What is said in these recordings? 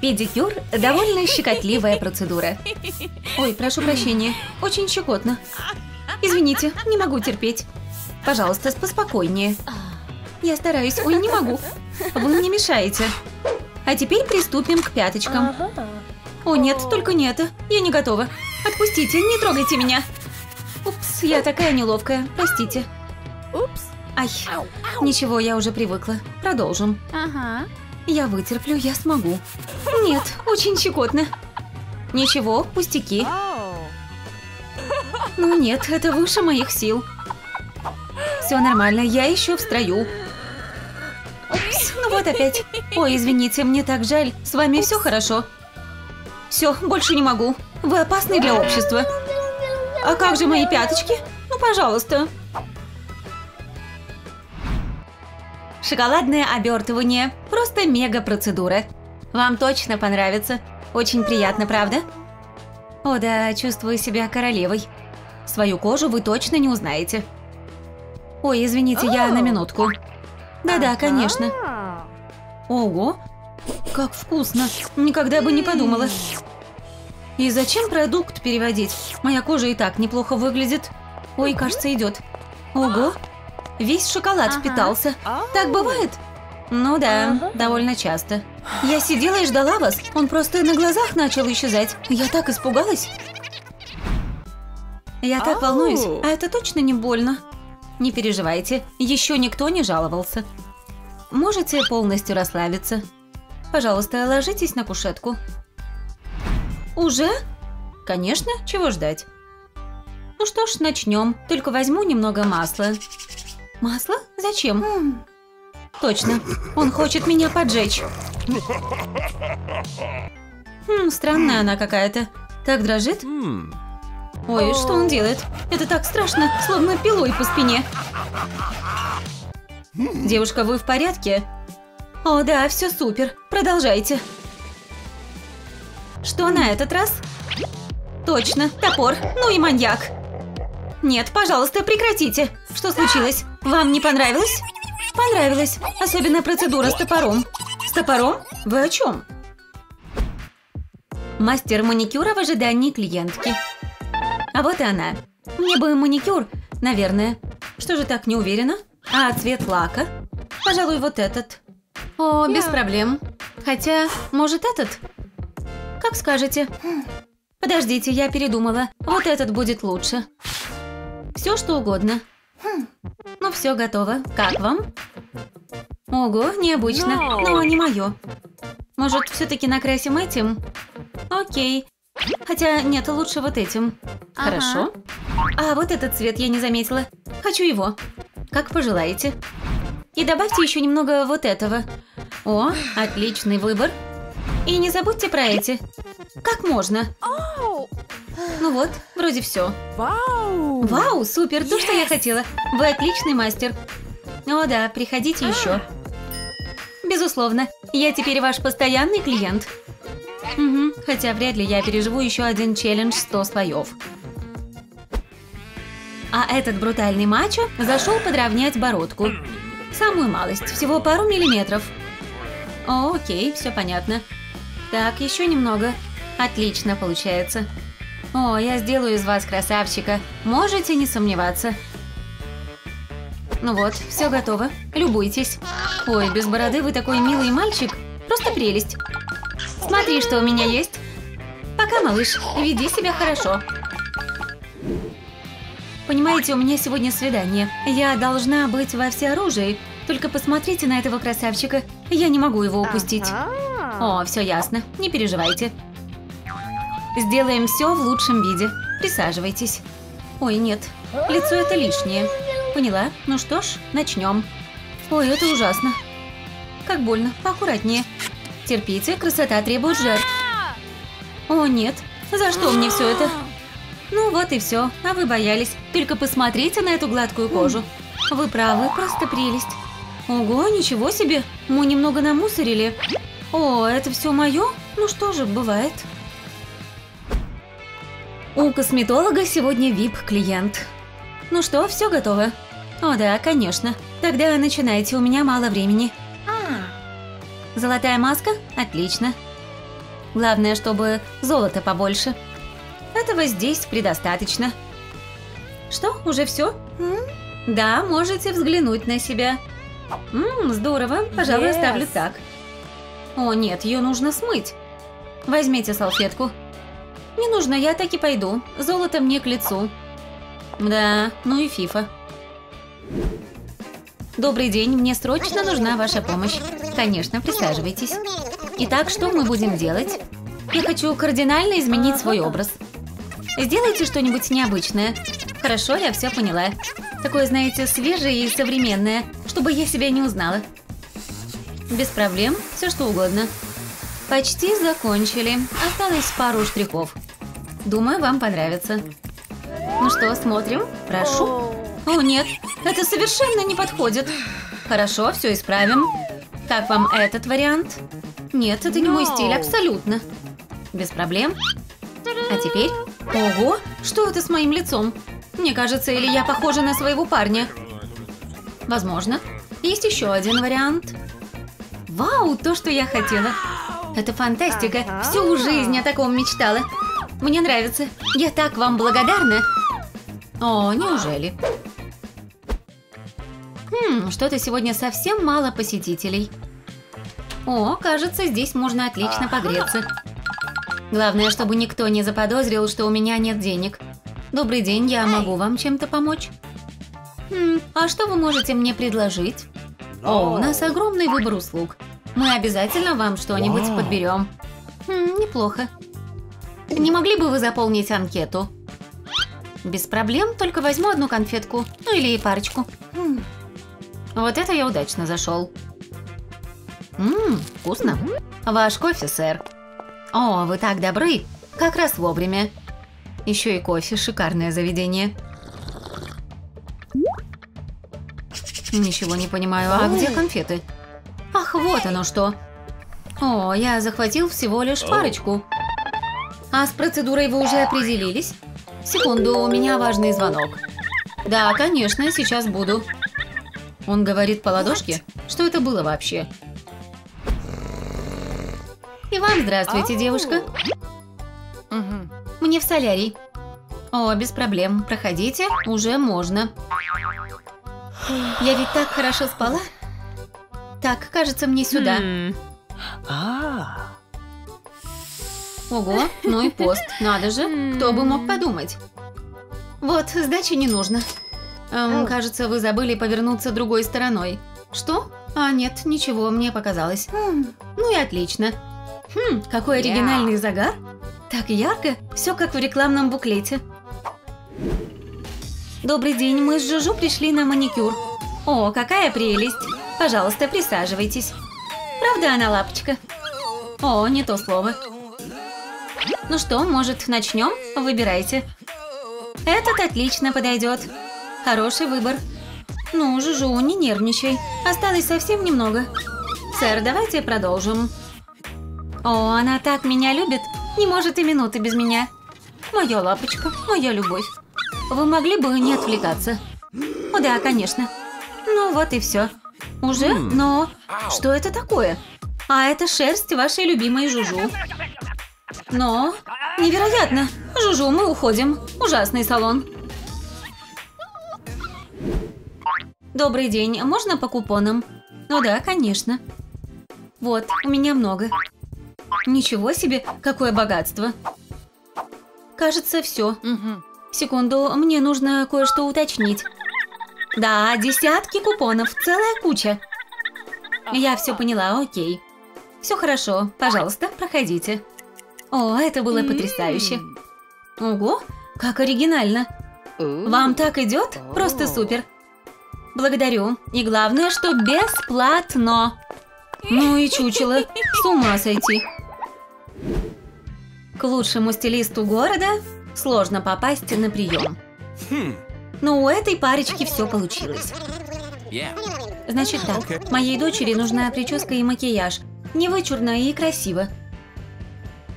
Педикюр – довольно щекотливая процедура. Ой, прошу прощения, очень щекотно. Извините, не могу терпеть. Пожалуйста, поспокойнее. Я стараюсь, ой, не могу. Вы мне мешаете. А теперь приступим к пяточкам. О нет, только не это, я не готова. Отпустите, не трогайте меня. Упс, я такая неловкая, простите. Упс. Ай, ничего, я уже привыкла. Продолжим. Ага. Я вытерплю, я смогу. Нет, очень щекотно. Ничего, пустяки. Ну нет, это выше моих сил. Все нормально, я еще в строю. Упс, ну вот опять. Ой, извините, мне так жаль. С вами все хорошо? Все, больше не могу. Вы опасны для общества. А как же мои пяточки? Ну, пожалуйста. Шоколадное обертывание. Просто мега процедура. Вам точно понравится. Очень приятно, правда? О да, чувствую себя королевой. Свою кожу вы точно не узнаете. Ой, извините, я на минутку. Да-да, конечно. Ого, как вкусно. Никогда бы не подумала. И зачем продукт переводить? Моя кожа и так неплохо выглядит. Ой, кажется, идет. Ого. Весь шоколад впитался. Так бывает? Ну да, довольно часто. Я сидела и ждала вас. Он просто на глазах начал исчезать. Я так испугалась. Я так волнуюсь. А это точно не больно? Не переживайте. Еще никто не жаловался. Можете полностью расслабиться. Пожалуйста, ложитесь на кушетку. Уже? Конечно, чего ждать? Ну что ж, начнем. Только возьму немного масла. Масло? Зачем? Точно, он хочет меня поджечь. Странная она какая-то. Так дрожит? Ой, что он делает? Это так страшно, словно пилой по спине. Девушка, вы в порядке? О, да, все супер. Продолжайте. Что на этот раз? Точно, топор. Ну и маньяк. Нет, пожалуйста, прекратите. Что случилось? Вам не понравилось? Понравилось. Особенно процедура с топором. С топором? Вы о чем? Мастер маникюра в ожидании клиентки. А вот и она. Мне бы маникюр, наверное. Что же так не уверена? А цвет лака? Пожалуй, вот этот. О, без проблем. Хотя, может, этот? Как скажете. Подождите, я передумала. Вот этот будет лучше. Все, что угодно. Ну все, готово. Как вам? Ого, необычно. Но не мое. Может, все-таки накрасим этим? Окей. Хотя нет, лучше вот этим. Хорошо. А вот этот цвет я не заметила. Хочу его. Как пожелаете. И добавьте еще немного вот этого. О, отличный выбор. И не забудьте про эти. Как можно? Ну вот, вроде все. Вау! Вау, супер, то, что я хотела. Вы отличный мастер. О да, приходите еще. Безусловно, я теперь ваш постоянный клиент. Угу, хотя вряд ли я переживу еще один челлендж 100 слоев. А этот брутальный мачо зашел подровнять бородку. Самую малость, всего пару миллиметров. О, окей, все понятно. Так, еще немного. Отлично получается. О, я сделаю из вас красавчика. Можете не сомневаться. Ну вот, все готово. Любуйтесь. Ой, без бороды вы такой милый мальчик. Просто прелесть. Смотри, что у меня есть. Пока, малыш. Веди себя хорошо. Понимаете, у меня сегодня свидание. Я должна быть во всеоружии. Только посмотрите на этого красавчика. Я не могу его упустить. О, все ясно. Не переживайте. Сделаем все в лучшем виде. Присаживайтесь. Ой, нет. Лицо это лишнее. Поняла. Ну что ж, начнем. Ой, это ужасно. Как больно. Поаккуратнее. Терпите, красота требует жертв. О, нет. За что мне все это? Ну вот и все. А вы боялись. Только посмотрите на эту гладкую кожу. Вы правы, просто прелесть. Ого, ничего себе. Мы немного намусорили. О, это все мое? Ну что же, бывает. У косметолога сегодня VIP-клиент. Ну что, все готово? О да, конечно. Тогда начинайте, у меня мало времени. Золотая маска? Отлично. Главное, чтобы золота побольше. Этого здесь предостаточно. Что, уже все? Да, можете взглянуть на себя. Здорово, пожалуй, оставлю так. О нет, ее нужно смыть. Возьмите салфетку. Не нужно, я так и пойду. Золото мне к лицу. Да, ну и фифа. Добрый день, мне срочно нужна ваша помощь. Конечно, присаживайтесь. Итак, что мы будем делать? Я хочу кардинально изменить свой образ. Сделайте что-нибудь необычное. Хорошо, я все поняла. Такое, знаете, свежее и современное, чтобы я себя не узнала. Без проблем, все что угодно. Почти закончили. Осталось пару штрихов. Думаю, вам понравится. Ну что, смотрим? Прошу. О, нет, это совершенно не подходит. Хорошо, все исправим. Как вам этот вариант? Нет, это не мой стиль, абсолютно. Без проблем. А теперь? Ого, что это с моим лицом? Мне кажется, или я похожа на своего парня? Возможно. Есть еще один вариант. Вау, то, что я хотела. Это фантастика. Всю жизнь о таком мечтала. Мне нравится. Я так вам благодарна. О, неужели? Что-то сегодня совсем мало посетителей. О, кажется, здесь можно отлично погреться. Главное, чтобы никто не заподозрил, что у меня нет денег. Добрый день, я могу вам чем-то помочь? А что вы можете мне предложить? О, у нас огромный выбор услуг. Мы обязательно вам что-нибудь подберем. Неплохо. Не могли бы вы заполнить анкету? Без проблем, только возьму одну конфетку. Ну или парочку. Вот это я удачно зашел. Вкусно. Ваш кофе, сэр. О, вы так добры. Как раз вовремя. Еще и кофе. Шикарное заведение. Ничего не понимаю. А где конфеты? Ах, вот оно что. О, я захватил всего лишь парочку. А с процедурой вы уже определились? Секунду, у меня важный звонок. Да, конечно, сейчас буду. Он говорит по ладошке? Что это было вообще? И вам здравствуйте, девушка. Мне в солярий. О, без проблем. Проходите, уже можно. Я ведь так хорошо спала. Так, кажется, мне сюда. Ого, ну и пост. Надо же, кто бы мог подумать. Вот, сдачи не нужно. Кажется, вы забыли повернуться другой стороной. Что? А, нет, ничего, мне показалось. Ну и отлично. Какой оригинальный загар. Так ярко, все как в рекламном буклете. Добрый день, мы с Жужу пришли на маникюр. О, какая прелесть. Пожалуйста, присаживайтесь. Правда она лапочка? О, не то слово. Ну что, может, начнем? Выбирайте. Этот отлично подойдет. Хороший выбор. Ну, Жужу, не нервничай. Осталось совсем немного. Сэр, давайте продолжим. О, она так меня любит. Не может и минуты без меня. Моя лапочка, моя любовь. Вы могли бы не отвлекаться? О, да, конечно. Ну вот и все. Уже? Но... Что это такое? А это шерсть вашей любимой Жужу. Но... Невероятно. Жужу, мы уходим. Ужасный салон. Добрый день. Можно по купонам? Ну да, конечно. Вот, у меня много. Ничего себе, какое богатство. Кажется, все. Секунду, мне нужно кое-что уточнить. Да, десятки купонов, целая куча. Я все поняла, окей. Все хорошо, пожалуйста, проходите. О, это было потрясающе. Ого, как оригинально. Вам так идет? Просто супер. Благодарю. И главное, что бесплатно. Ну и чучело. С ума сойти. К лучшему стилисту города сложно попасть на прием. Но у этой парочки все получилось. Значит так, моей дочери нужна прическа и макияж. Не вычурно и красиво.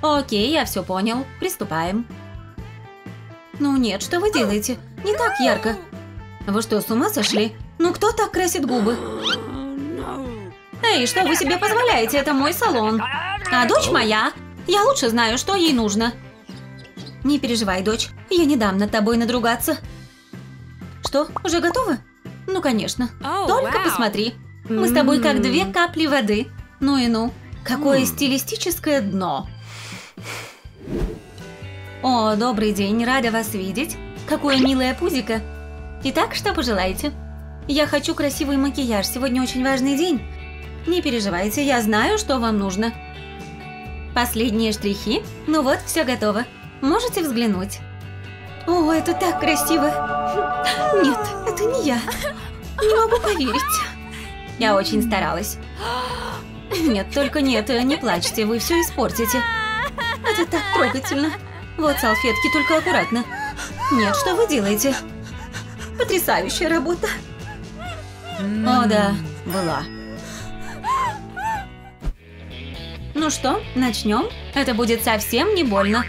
Окей, я все понял. Приступаем. Ну нет, что вы делаете? Не так ярко. Вы что, с ума сошли? Ну кто так красит губы? Эй, что вы себе позволяете? Это мой салон. А дочь моя. Я лучше знаю, что ей нужно. Не переживай, дочь, я не дам над тобой надругаться. Что, уже готово? Ну, конечно. Только посмотри. Мы с тобой как две капли воды. Ну и ну. Какое стилистическое дно. О, добрый день, рада вас видеть. Какое милое пузико. Итак, что пожелаете? Я хочу красивый макияж, сегодня очень важный день. Не переживайте, я знаю, что вам нужно. Последние штрихи. Ну вот, все готово. Можете взглянуть. О, это так красиво. Нет, это не я. Не могу поверить. Я очень старалась. Нет, только нет, не плачьте, вы все испортите. Это так трогательно. Вот салфетки, только аккуратно. Нет, что вы делаете? Потрясающая работа. О да, была. Ну что, начнем? Это будет совсем не больно.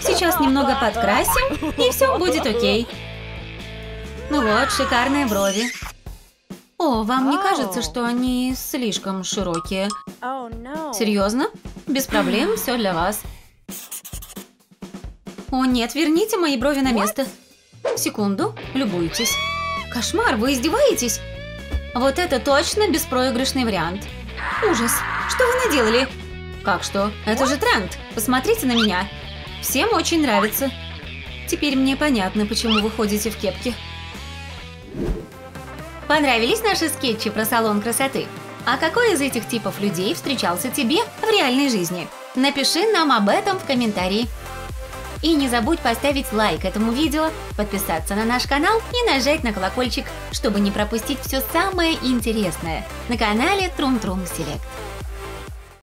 Сейчас немного подкрасим, и все будет окей. Ну вот, шикарные брови. О, вам не кажется, что они слишком широкие? Серьезно? Без проблем, все для вас. О нет, верните мои брови на место. Секунду, любуйтесь. Кошмар, вы издеваетесь? Вот это точно беспроигрышный вариант. Ужас, что вы наделали? Как что? Это же тренд, посмотрите на меня. Всем очень нравится. Теперь мне понятно, почему вы ходите в кепке. Понравились наши скетчи про салон красоты? А какой из этих типов людей встречался тебе в реальной жизни? Напиши нам об этом в комментарии. И не забудь поставить лайк этому видео, подписаться на наш канал и нажать на колокольчик, чтобы не пропустить все самое интересное на канале Трум Трум Селект.